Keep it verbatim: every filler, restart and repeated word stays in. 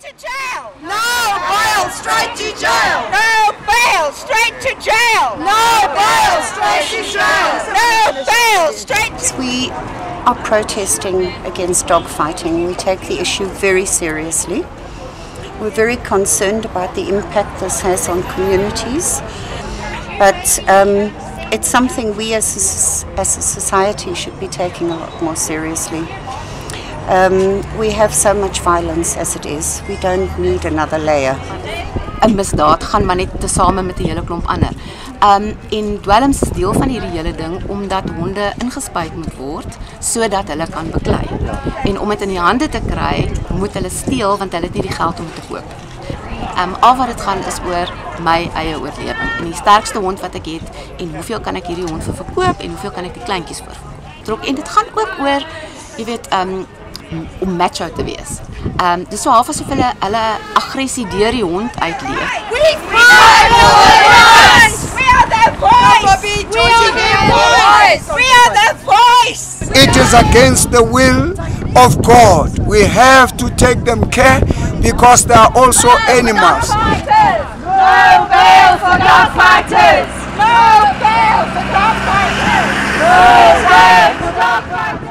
straight to jail. No bail, straight to jail. No bail, straight to jail. No bail, straight to jail. No bail, straight to jail. We are protesting against dogfighting. We take the issue very seriously. We're very concerned about the impact this has on communities, but um, it's something we as a, as a society should be taking a lot more seriously. Um, we have so much violence as it is. We don't need another layer. Een misdaad gaan maar net tesame met 'n hele klomp ander. Um en dwelms is deel van hierdie hele ding omdat honde ingespuit moet word sodat hulle kan beklei. En om dit in die hande te kry, moet hulle steel want hulle het nie die geld om te koop. Um al wat dit gaan is oor my eie oorlewing en die sterkste hond wat ek het en hoeveel kan ek hierdie hond vir verkoop en hoeveel kan ek die kleintjies vir verkoop. En dit gaan ook oor, jy weet, um om match-out te wees. Um, dis so half asof hulle, hulle agressie deur die hond uitleef. We are the voice! We are the voice! We are the voice! We are the voice! It is against the will of God. We have to take them care because they are also animals. No bail for dog fighters! No bail for dog fighters! No bail for dog fighters!